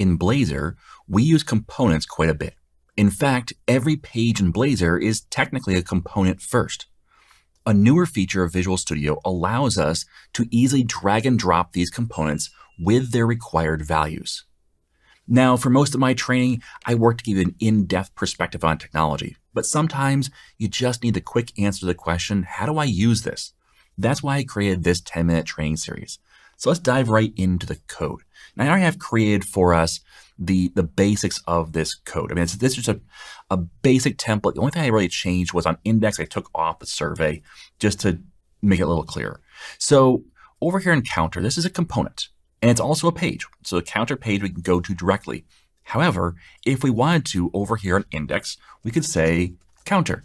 In Blazor, we use components quite a bit. In fact, every page in Blazor is technically a component first. A newer feature of Visual Studio allows us to easily drag and drop these components with their required values. Now, for most of my training, I work to give an in-depth perspective on technology, but sometimes you just need the quick answer to the question, how do I use this? That's why I created this 10-minute training series. So let's dive right into the code. Now, I already have created for us the basics of this code. I mean, this is just a basic template. The only thing I really changed was on index, I took off the survey just to make it a little clearer. So over here in counter, this is a component and it's also a page. So the counter page we can go to directly. However, if we wanted to over here on index, we could say counter.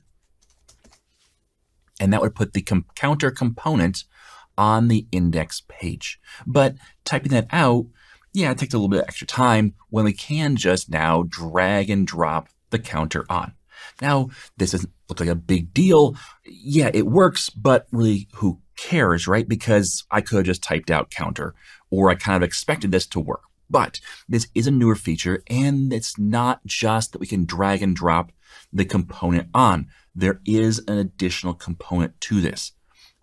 And that would put the counter component on the index page. But typing that out, yeah, it takes a little bit of extra time when we can just now drag and drop the counter on. Now, this doesn't look like a big deal. Yeah, it works, but really who cares, right? Because I could have just typed out counter, or I kind of expected this to work. But this is a newer feature, and it's not just that we can drag and drop the component on. There is an additional component to this,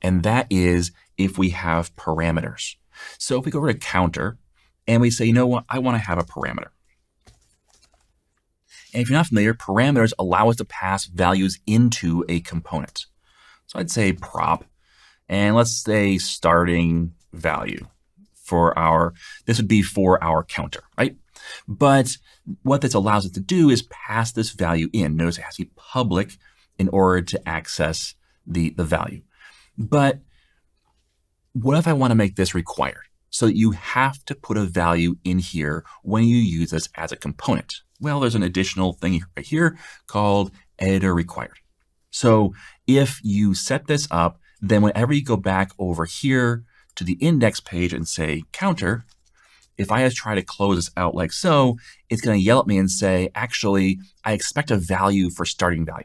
and that is if we have parameters. So if we go over to counter, and we say, you know what, I want to have a parameter. And if you're not familiar, parameters allow us to pass values into a component. So I'd say prop, and let's say starting value for our, this would be for our counter, right? But what this allows us to do is pass this value in. Notice it has to be public in order to access the value. But what if I want to make this required? So you have to put a value in here when you use this as a component. Well, there's an additional thing right here called editor required. So if you set this up, then whenever you go back over here to the index page and say counter, if I just try to close this out like so, it's going to yell at me and say, actually, I expect a value for starting value.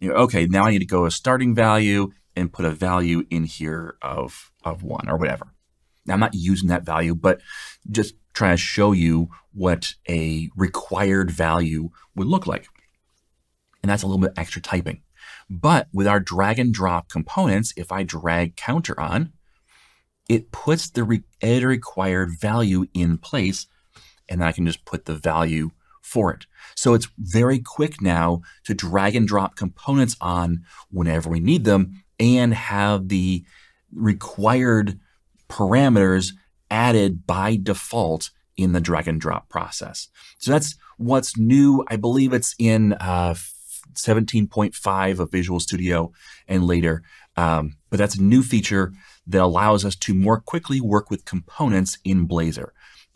You know, okay, now I need to go to starting value and put a value in here of 1 or whatever. Now, I'm not using that value, but just trying to show you what a required value would look like. And that's a little bit extra typing. But with our drag and drop components, if I drag counter on, it puts the editor required value in place, and I can just put the value for it. So it's very quick now to drag and drop components on whenever we need them and have the required parameters added by default in the drag and drop process. So that's what's new. I believe it's in 17.5 of Visual Studio and later, but that's a new feature that allows us to more quickly work with components in Blazor.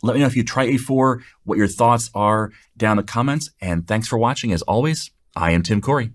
Let me know if you try A4, what your thoughts are down in the comments, and thanks for watching. As always, I am Tim Corey.